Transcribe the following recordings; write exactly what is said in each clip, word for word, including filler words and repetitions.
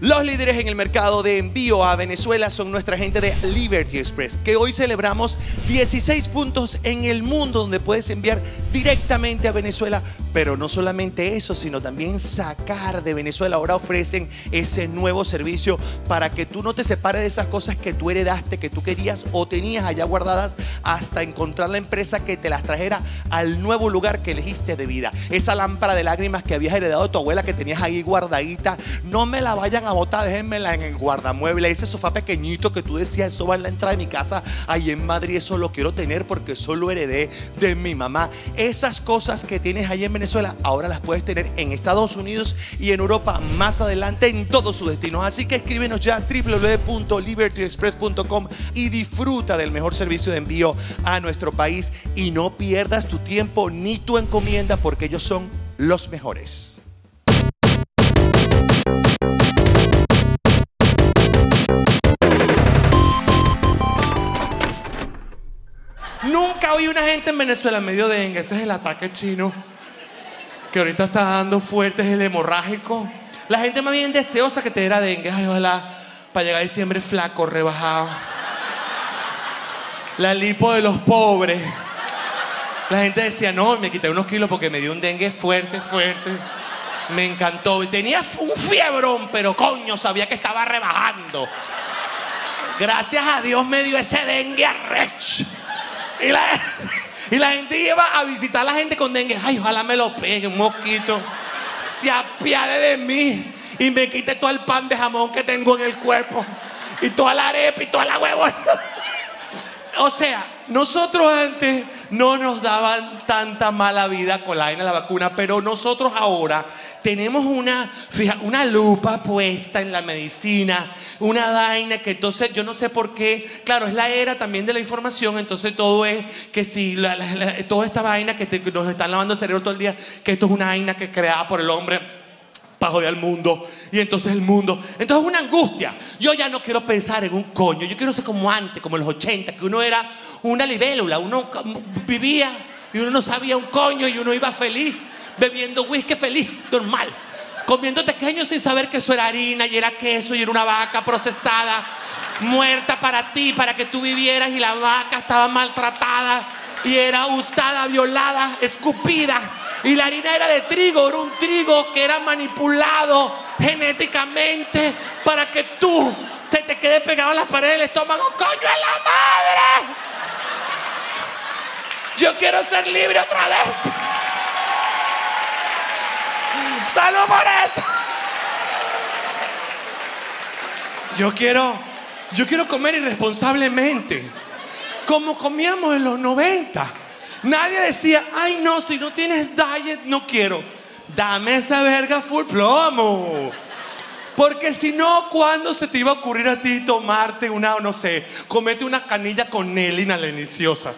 Los líderes en el mercado de envío a Venezuela son nuestra gente de Liberty Express, que hoy celebramos dieciséis puntos en el mundo donde puedes enviar directamente a Venezuela. Pero no solamente eso, sino también sacar de Venezuela. Ahora ofrecen ese nuevo servicio para que tú no te separes de esas cosas que tú heredaste, que tú querías o tenías allá guardadas, hasta encontrar la empresa que te las trajera al nuevo lugar que elegiste de vida. Esa lámpara de lágrimas que habías heredado de tu abuela, que tenías ahí guardadita, no me la vayan a botar, déjenmela en el guardamueble. Ese sofá pequeñito que tú decías, eso va en la entrada de mi casa ahí en Madrid, eso lo quiero tener porque solo heredé de mi mamá. Esas cosas que tienes ahí en Venezuela ahora las puedes tener en Estados Unidos y en Europa más adelante, en todos sus destinos. Así que escríbenos ya a w w w punto liberty express punto com y disfruta del mejor servicio de envío a nuestro país, y no pierdas tu tiempo ni tu encomienda porque ellos son los mejores. Nunca oí una gente en Venezuela en medio de dengue. Ese es el ataque chino que ahorita está dando fuerte, es el hemorrágico. La gente más bien deseosa que te diera dengue. Ay, ojalá para llegar a diciembre flaco, rebajado. La lipo de los pobres. La gente decía, no, me quité unos kilos porque me dio un dengue fuerte, fuerte. Me encantó. Y tenía un fiebrón, pero coño, sabía que estaba rebajando. Gracias a Dios me dio ese dengue arrecho. Y la, y la gente lleva a visitar a la gente con dengue. Ay, ojalá me lo pegue un mosquito, se apiade de mí y me quite todo el pan de jamón que tengo en el cuerpo, y toda la arepa y toda la huevona. O sea, nosotros antes no nos daban tanta mala vida con la vaina de la vacuna, pero nosotros ahora tenemos una, fija, una lupa puesta en la medicina, una vaina que entonces yo no sé por qué, claro, es la era también de la información, entonces todo es que si, la, la, la, toda esta vaina que te, nos están lavando el cerebro todo el día, que esto es una vaina que es creada por el hombre para joder al mundo, y entonces el mundo, entonces es una angustia. Yo ya no quiero pensar en un coño, yo quiero ser como antes, como en los ochenta, que uno era una libélula, uno vivía y uno no sabía un coño y uno iba feliz, bebiendo whisky feliz, normal, comiendo tequeños sin saber que eso era harina y era queso y era una vaca procesada, muerta para ti, para que tú vivieras, y la vaca estaba maltratada y era usada, violada, escupida. Y la harina era de trigo, era un trigo que era manipulado genéticamente para que tú te, te quedes pegado en las paredes del estómago. ¡Coño de la madre! Yo quiero ser libre otra vez. ¡Salud por eso! Yo quiero, yo quiero comer irresponsablemente, como comíamos en los noventa. Nadie decía, ay no, si no tienes diet, no quiero. Dame esa verga full plomo. Porque si no, ¿cuándo se te iba a ocurrir a ti tomarte una, no sé, comete una canilla con nelina leniciosa?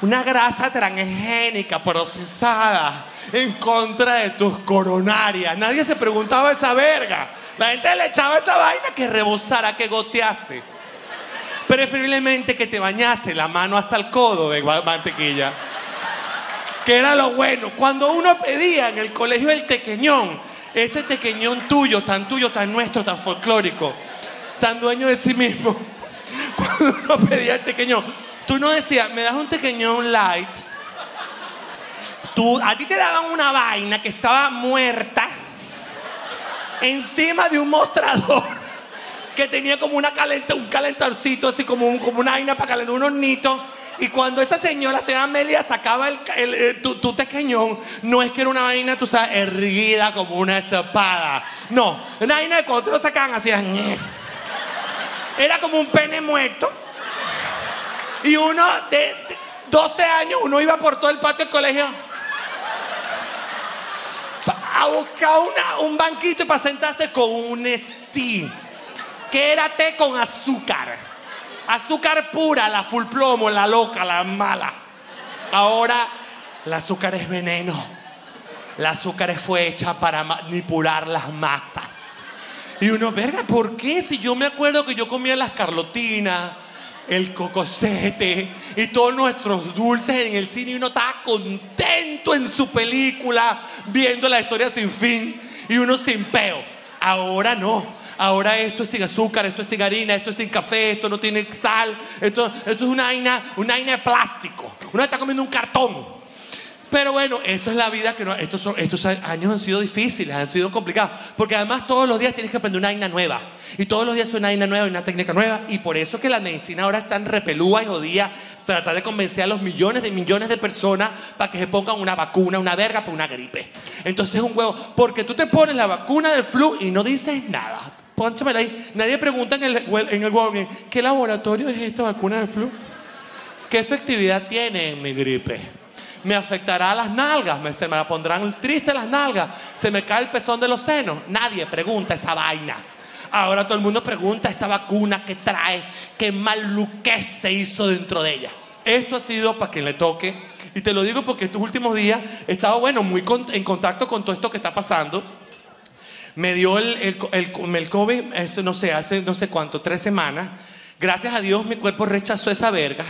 Una grasa transgénica procesada en contra de tus coronarias. Nadie se preguntaba esa verga. La gente le echaba esa vaina que rebosara, que gotease. Preferiblemente que te bañase la mano hasta el codo de mantequilla, que era lo bueno. Cuando uno pedía en el colegio el tequeñón, ese tequeñón tuyo, tan tuyo, tan nuestro, tan folclórico, tan dueño de sí mismo, cuando uno pedía el tequeñón, tú no decías, me das un tequeñón light. Tú, a ti te daban una vaina que estaba muerta encima de un mostrador que tenía como una calenta, un calentadorcito, así como, un, como una vaina para calentar un hornito. Y cuando esa señora, señora Amelia, sacaba el, el, el, tu, tu tequeñón, no es que era una vaina, tú sabes, erguida como una espada. No, una vaina de cuando lo sacaban, hacían. Era como un pene muerto. Y uno de, de doce años, uno iba por todo el patio del colegio a buscar una, un banquito para sentarse con un estí. Que era té con azúcar, azúcar pura, la full plomo, la loca, la mala. Ahora el azúcar es veneno, el azúcar fue hecha para manipular las masas. Y uno, verga, ¿por qué? Si yo me acuerdo que yo comía las carlotinas, el cocosete y todos nuestros dulces en el cine, y uno estaba contento en su película viendo La historia sin fin, y uno sin peo. Ahora no. Ahora esto es sin azúcar, esto es sin harina, esto es sin café, esto no tiene sal. Esto, esto es una vaina, una vaina de plástico. Uno está comiendo un cartón. Pero bueno, eso es la vida que no, estos, son, estos años han sido difíciles, han sido complicados. Porque además todos los días tienes que aprender una vaina nueva. Y todos los días es una vaina nueva, una técnica nueva. Y por eso que la medicina ahora es tan repelúa y jodida. Tratar de convencer a los millones de millones de personas para que se pongan una vacuna, una verga para una gripe. Entonces es un huevo. Porque tú te pones la vacuna del flu y no dices nada. Pónchamela ahí. Nadie pregunta en el en el Walgreens, ¿qué laboratorio es esta vacuna del flu? ¿Qué efectividad tiene en mi gripe? Me afectará a las nalgas, me, se me la pondrán triste las nalgas, se me cae el pezón de los senos. Nadie pregunta esa vaina. Ahora todo el mundo pregunta esta vacuna que trae, qué maluquez se hizo dentro de ella. Esto ha sido para quien le toque. Y te lo digo porque estos últimos días he estado, bueno, muy con, en contacto con todo esto que está pasando. Me dio el, el, el, el COVID, eso no sé, hace no sé cuánto, tres semanas. Gracias a Dios mi cuerpo rechazó esa verga.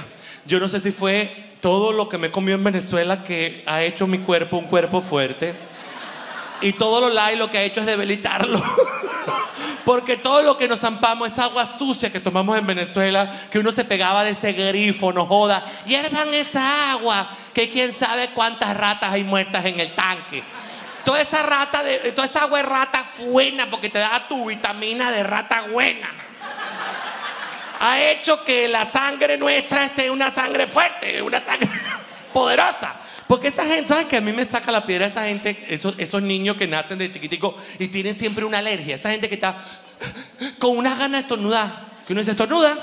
Yo no sé si fue todo lo que me comió en Venezuela que ha hecho mi cuerpo un cuerpo fuerte. Y todo lo light lo que ha hecho es debilitarlo. Porque todo lo que nos zampamos, esa agua sucia que tomamos en Venezuela, que uno se pegaba de ese grifo, no joda, hiervan esa agua, que quién sabe cuántas ratas hay muertas en el tanque. Toda esa, rata de, toda esa agua de rata buena, porque te da tu vitamina de rata buena. Ha hecho que la sangre nuestra esté una sangre fuerte, una sangre poderosa. Porque esa gente, ¿sabes qué? A mí me saca la piedra esa gente, esos, esos niños que nacen de chiquiticos y tienen siempre una alergia. Esa gente que está con unas ganas de estornudar. Que uno dice, estornuda.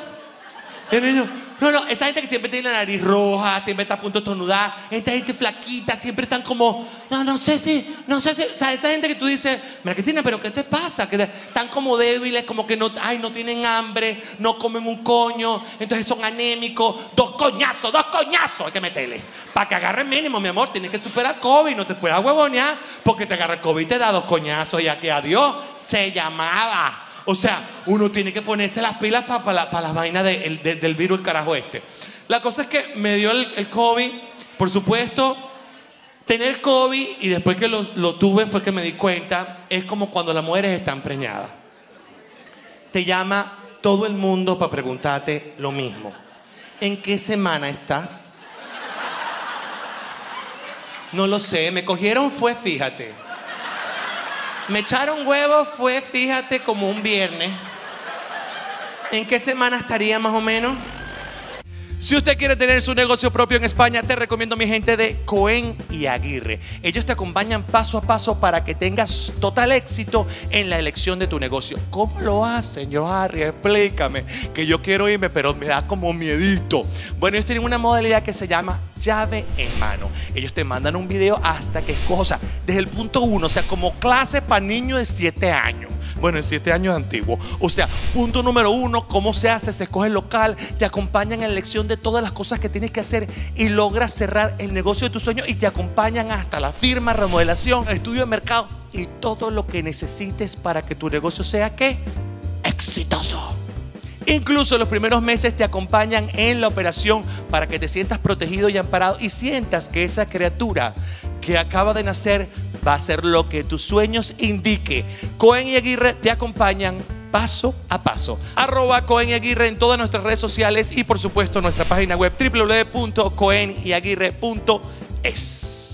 Y el niño, no, no, esa gente que siempre tiene la nariz roja, siempre está a punto de estornudar. Esta gente flaquita, siempre están como, no, no sé si, no sé si. O sea, esa gente que tú dices, mira, Cristina, ¿pero qué te pasa? Que están como débiles, como que no, ay, no tienen hambre, no comen un coño, entonces son anémicos. Dos coñazos, dos coñazos hay que meterle. Para que agarre el mínimo, mi amor, tienes que superar COVID, no te puedes huevonear, porque te agarra el COVID y te da dos coñazos. Y aquí a Dios se llamaba. O sea, uno tiene que ponerse las pilas para pa la, pa las vainas de, el, de, del virus, el carajo este. La cosa es que me dio el, el COVID, por supuesto, tener COVID y después que lo, lo tuve fue que me di cuenta, es como cuando las mujeres están preñadas. Te llama todo el mundo para preguntarte lo mismo. ¿En qué semana estás? No lo sé, me cogieron fue, fíjate. Me echaron huevos, fue, fíjate, como un viernes. ¿En qué semana estaría más o menos? Si usted quiere tener su negocio propio en España, te recomiendo mi gente de Coen y Aguirre. Ellos te acompañan paso a paso para que tengas total éxito en la elección de tu negocio. ¿Cómo lo hacen, señor Harry? Explícame, que yo quiero irme, pero me da como miedito. Bueno, ellos tienen una modalidad que se llama llave en mano. Ellos te mandan un video hasta que escojas, o sea, desde el punto uno, o sea, como clase para niños de siete años. Bueno, en siete años antiguo. O sea, punto número uno, cómo se hace, se escoge el local, te acompañan en la elección de todas las cosas que tienes que hacer y logras cerrar el negocio de tus sueños y te acompañan hasta la firma, remodelación, estudio de mercado y todo lo que necesites para que tu negocio sea, ¿qué? Exitoso. Incluso los primeros meses te acompañan en la operación para que te sientas protegido y amparado y sientas que esa criatura que acaba de nacer va a ser lo que tus sueños indique. Coen y Aguirre te acompañan paso a paso. Arroba Coen y Aguirre en todas nuestras redes sociales y por supuesto nuestra página web doble u doble u doble u punto coen y aguirre punto es.